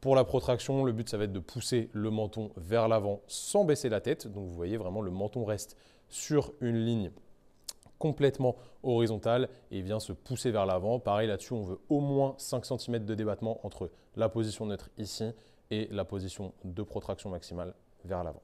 Pour la protraction, le but, ça va être de pousser le menton vers l'avant sans baisser la tête. Donc, vous voyez vraiment, le menton reste sur une ligne complètement horizontale et vient se pousser vers l'avant. Pareil, là-dessus, on veut au moins 5 cm de débattement entre la position neutre ici et la position de protraction maximale vers l'avant.